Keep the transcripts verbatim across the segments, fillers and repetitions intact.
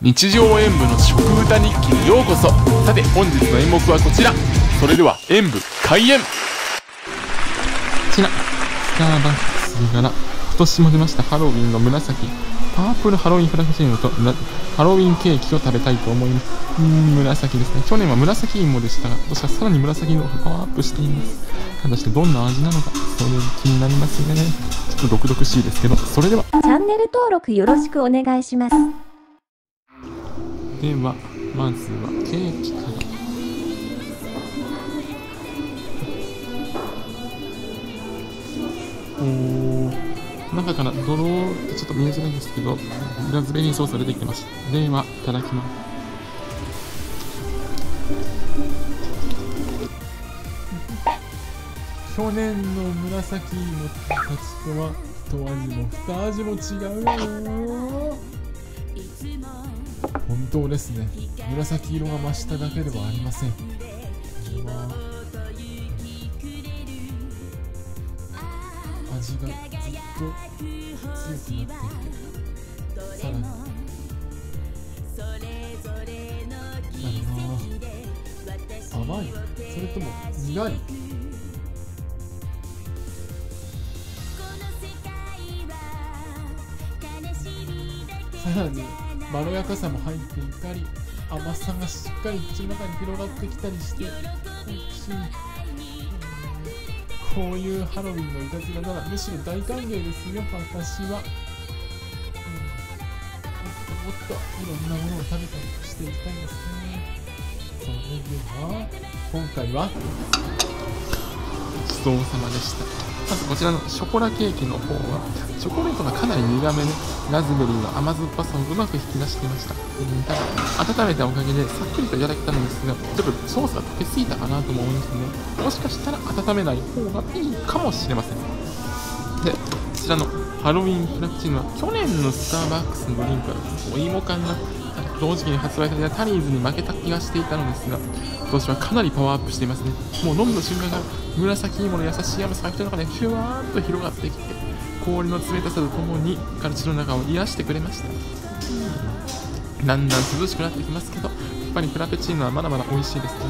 日常演舞の食歌日記にようこそ。さて本日の演目はこちら。それでは演舞開演。こちらスターバックスから今年も出ましたハロウィンの紫パープルハロウィンフラペチーノとハロウィンケーキを食べたいと思います。うーん、紫ですね。去年は紫芋でしたが、今年はさらに紫芋がパワーアップしています。果たしてどんな味なのか、それ気になりますね。ちょっと毒々しいですけど、それではチャンネル登録よろしくお願いします。ではまずはケーキから。おー、中からドローってちょっと見えづらいんですけど、ラズベリーソースが出てきました。ではいただきます。去年の紫芋たちとは一味も二味も違うよ。本当ですね。紫色が増しただけではありません。味がずっと強くなっていて、さらにあの甘い、それとも苦い、さらにまろやかさも入っていたり、甘さがしっかり口の中に広がってきたりして、美味しい。こういうハロウィンのいたずらならむしろ大歓迎ですよ、私は。うん、もっともっといろんなものを食べたりしていきたいですね。それでは今回はごちそうさまでした。まずこちらのショコラケーキの方はチョコレートがかなり苦めで、ラズベリーの甘酸っぱさをうまく引き出していました。温めたおかげでさっくりといただけたのですが、ちょっとソースが溶けすぎたかなとも思いますね。もしかしたら温めない方がいいかもしれません。で、こちらのハロウィンフラペチーノは去年のスターバックスのドリンクはお芋缶が同時期に発売されたタリーズに負けた気がしていたのですが、今年はかなりパワーアップしていますね。もう飲む瞬間が紫芋の優しい甘さが口の中でふわーっと広がってきて、氷の冷たさとともに口の中を癒してくれました。だんだん涼しくなってきますけど、やっぱりフラペチーノはまだまだ美味しいですね。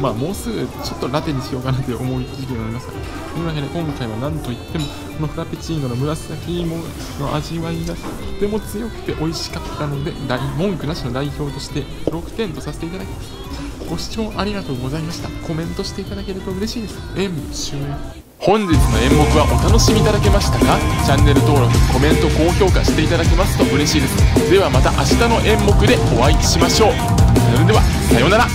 まあもうすぐちょっとラテにしようかなという思う時期になりますが、というわけで今回は何といってもこのフラペチーノの紫芋の味わいがとても強くて美味しかったので、大文句なしの代表としてろくてんとさせていただきます。ご視聴ありがとうございました。コメントしていただけると嬉しいです。演舞終演。本日の演目はお楽しみいただけましたか？チャンネル登録、コメント、高評価していただけますと嬉しいです。ではまた明日の演目でお会いしましょう。それではさようなら。